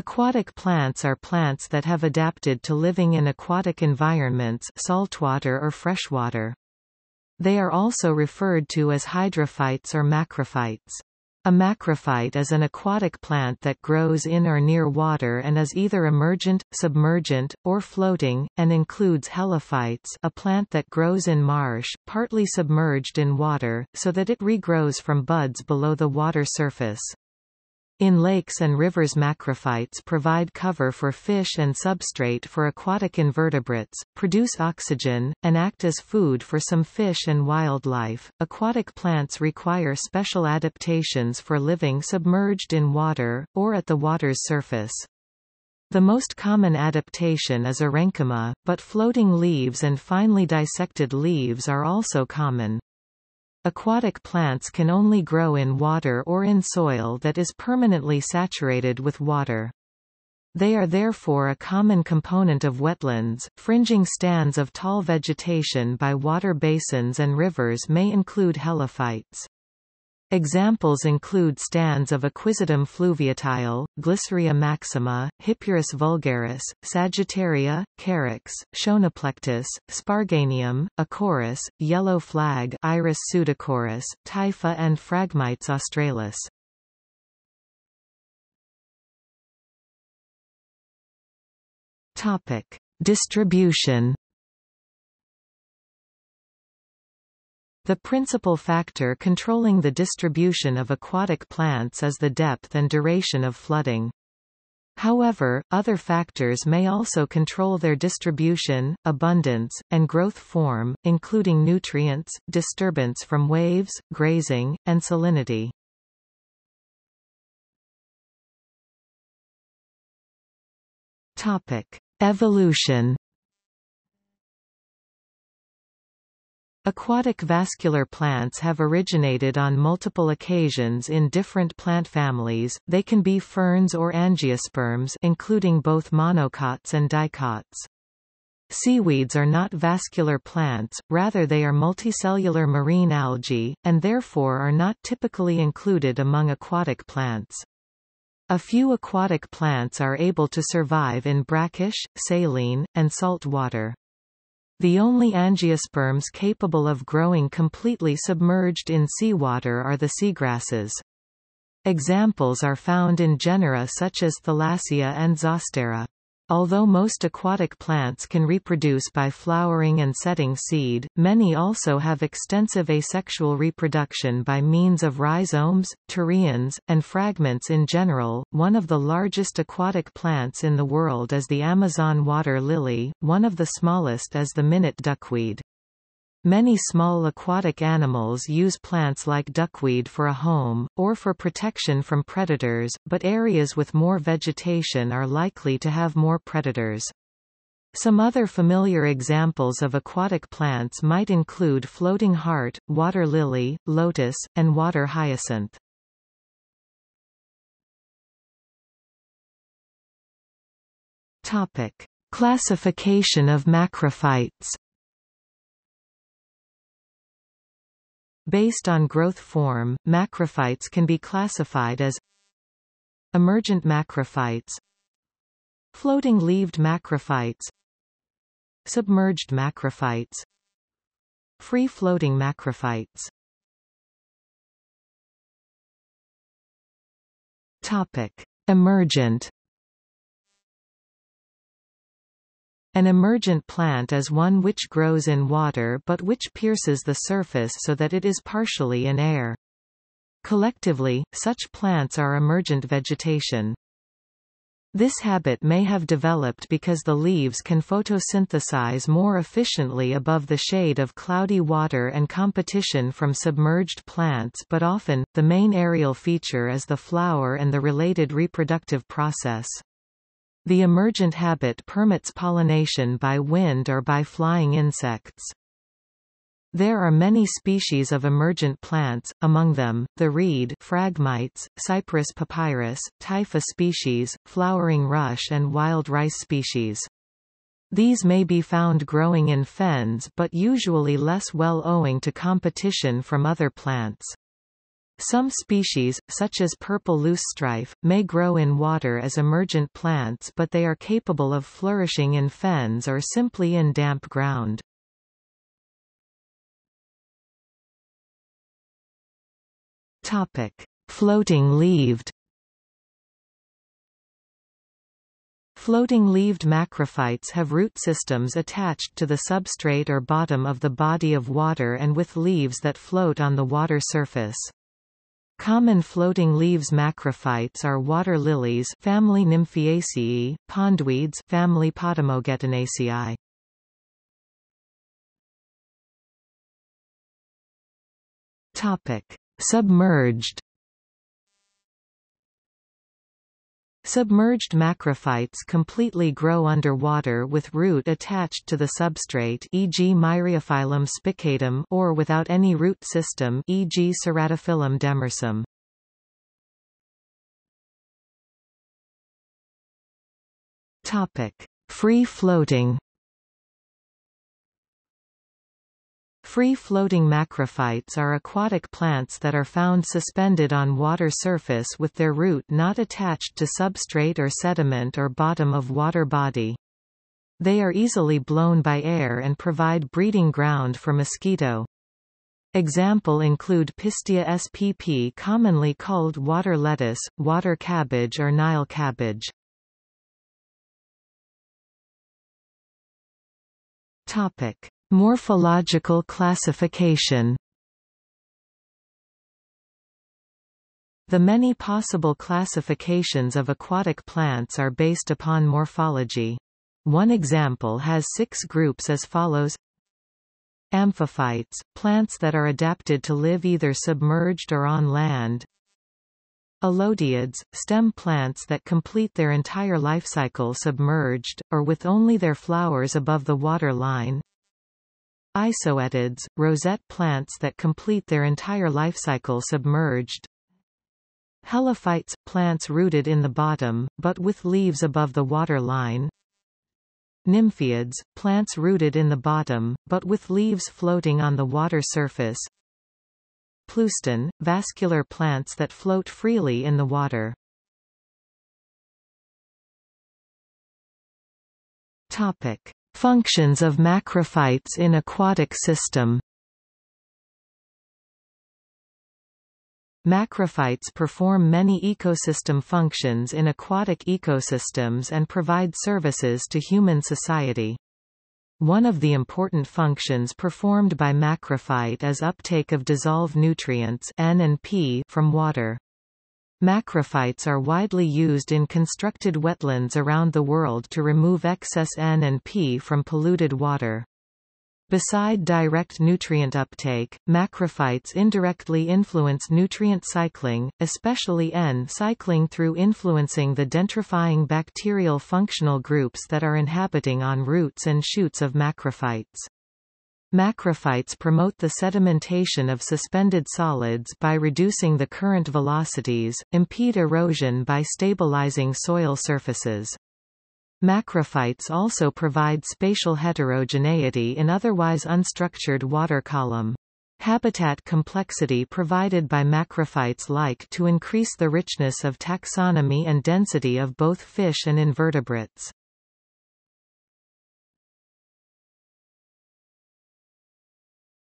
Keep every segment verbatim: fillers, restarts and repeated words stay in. Aquatic plants are plants that have adapted to living in aquatic environments, saltwater or freshwater. They are also referred to as hydrophytes or macrophytes. A macrophyte is an aquatic plant that grows in or near water and is either emergent, submergent, or floating, and includes helophytes, a plant that grows in marsh, partly submerged in water, so that it regrows from buds below the water surface. In lakes and rivers, macrophytes provide cover for fish and substrate for aquatic invertebrates, produce oxygen, and act as food for some fish and wildlife. Aquatic plants require special adaptations for living submerged in water, or at the water's surface. The most common adaptation is parenchyma, but floating leaves and finely dissected leaves are also common. Aquatic plants can only grow in water or in soil that is permanently saturated with water. They are therefore a common component of wetlands. Fringing stands of tall vegetation by water basins and rivers may include helophytes. Examples include stands of Aquisitum fluviatile, Glyceria maxima, Hippuris vulgaris, Sagittaria, Carex, Shonoplectus, Sparganium, Acorus, yellow flag, Iris pseudocorus, Typha, and Phragmites australis. Topic: Distribution. The principal factor controlling the distribution of aquatic plants is the depth and duration of flooding. However, other factors may also control their distribution, abundance, and growth form, including nutrients, disturbance from waves, grazing, and salinity. Topic: Evolution. Aquatic vascular plants have originated on multiple occasions in different plant families. They can be ferns or angiosperms, including both monocots and dicots. Seaweeds are not vascular plants, rather they are multicellular marine algae, and therefore are not typically included among aquatic plants. A few aquatic plants are able to survive in brackish, saline, and salt water. The only angiosperms capable of growing completely submerged in seawater are the seagrasses. Examples are found in genera such as Thalassia and Zostera. Although most aquatic plants can reproduce by flowering and setting seed, many also have extensive asexual reproduction by means of rhizomes, ptereans, and fragments in general. One of the largest aquatic plants in the world is the Amazon water lily, one of the smallest is the minute duckweed. Many small aquatic animals use plants like duckweed for a home, or for protection from predators, but areas with more vegetation are likely to have more predators. Some other familiar examples of aquatic plants might include floating heart, water lily, lotus, and water hyacinth. Topic: Classification of macrophytes. Based on growth form, macrophytes can be classified as emergent macrophytes, floating-leaved macrophytes, submerged macrophytes, free-floating macrophytes. Topic: Emergent. An emergent plant is one which grows in water but which pierces the surface so that it is partially in air. Collectively, such plants are emergent vegetation. This habit may have developed because the leaves can photosynthesize more efficiently above the shade of cloudy water and competition from submerged plants, but often, the main aerial feature is the flower and the related reproductive process. The emergent habit permits pollination by wind or by flying insects. There are many species of emergent plants, among them, the reed Phragmites, cypress papyrus, Typha species, flowering rush and wild rice species. These may be found growing in fens but usually less well owing to competition from other plants. Some species, such as purple loosestrife, may grow in water as emergent plants, but they are capable of flourishing in fens or simply in damp ground. Topic: Floating-leaved. Floating-leaved macrophytes have root systems attached to the substrate or bottom of the body of water and with leaves that float on the water surface. Common floating leaves macrophytes are water lilies, family Nymphaceae, pondweeds, family Potamogetaceae. Topic: Submerged. Submerged macrophytes completely grow underwater with root attached to the substrate, for example Myriophyllum spicatum, or without any root system, for example Ceratophyllum demersum. Topic: Free-floating. Free-floating macrophytes are aquatic plants that are found suspended on water surface with their root not attached to substrate or sediment or bottom of water body. They are easily blown by air and provide breeding ground for mosquito. Example include Pistia spp, commonly called water lettuce, water cabbage or Nile cabbage. Morphological classification. The many possible classifications of aquatic plants are based upon morphology. One example has six groups as follows. Amphiphytes, plants that are adapted to live either submerged or on land. Elodioids, stem plants that complete their entire life cycle submerged, or with only their flowers above the water line. Isoetids, rosette plants that complete their entire life cycle submerged. Helophytes, plants rooted in the bottom, but with leaves above the water line. Nympheids, plants rooted in the bottom, but with leaves floating on the water surface. Pleuston, vascular plants that float freely in the water. Topic: Functions of macrophytes in aquatic system. Macrophytes perform many ecosystem functions in aquatic ecosystems and provide services to human society. One of the important functions performed by macrophyte is uptake of dissolved nutrients N and P from water. Macrophytes are widely used in constructed wetlands around the world to remove excess N and P from polluted water. Beside direct nutrient uptake, macrophytes indirectly influence nutrient cycling, especially N cycling, through influencing the dendrifying bacterial functional groups that are inhabiting on roots and shoots of macrophytes. Macrophytes promote the sedimentation of suspended solids by reducing the current velocities, impede erosion by stabilizing soil surfaces. Macrophytes also provide spatial heterogeneity in otherwise unstructured water column. Habitat complexity provided by macrophytes like to increase the richness of taxonomy and density of both fish and invertebrates.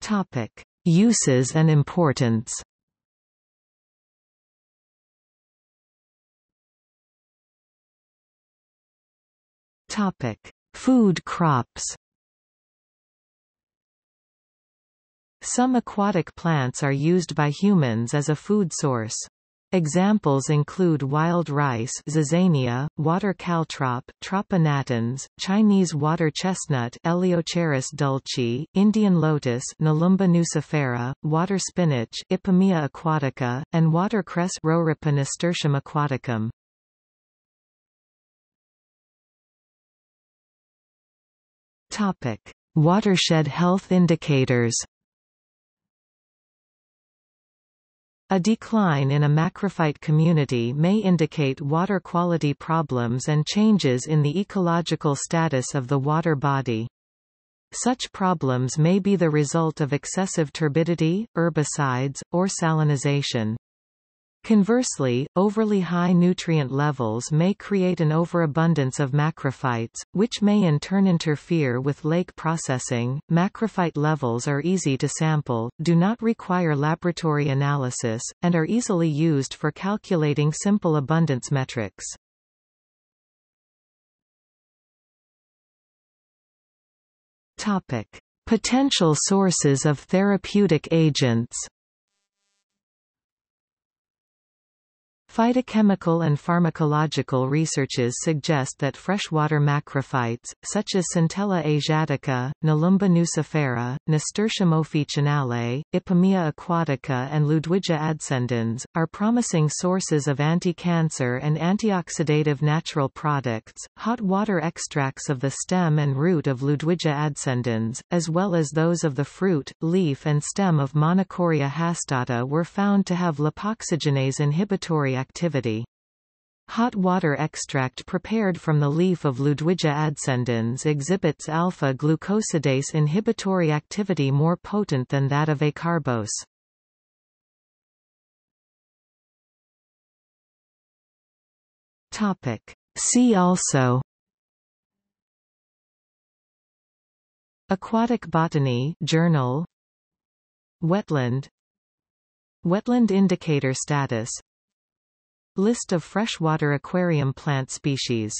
Topic: Uses and importance. Topic: Food crops. Some aquatic plants are used by humans as a food source. Examples include wild rice, Zizania, water caltrop, Trapa natans, Chinese water chestnut, Eleocharis dulcis, Indian lotus, Nelumbo nucifera, water spinach, Ipomoea aquatica, and watercress, Rorippa nasturtium aquaticum. Topic: Watershed health indicators. A decline in a macrophyte community may indicate water quality problems and changes in the ecological status of the water body. Such problems may be the result of excessive turbidity, herbicides, or salinization. Conversely, overly high nutrient levels may create an overabundance of macrophytes, which may in turn interfere with lake processing. Macrophyte levels are easy to sample, do not require laboratory analysis, and are easily used for calculating simple abundance metrics. Topic: Potential sources of therapeutic agents. Phytochemical and pharmacological researches suggest that freshwater macrophytes, such as Centella asiatica, Nelumbo nucifera, Nasturtium officinale, Ipomoea aquatica and Ludwigia adscendens, are promising sources of anti-cancer and antioxidative natural products. Hot water extracts of the stem and root of Ludwigia adscendens, as well as those of the fruit, leaf and stem of Monocoria hastata, were found to have lipoxygenase inhibitory activity. activity. Hot water extract prepared from the leaf of Ludwigia adscendens exhibits alpha-glucosidase inhibitory activity more potent than that of Acorus. See also: Aquatic Botany Journal, Wetland, Wetland indicator status, List of freshwater aquarium plant species.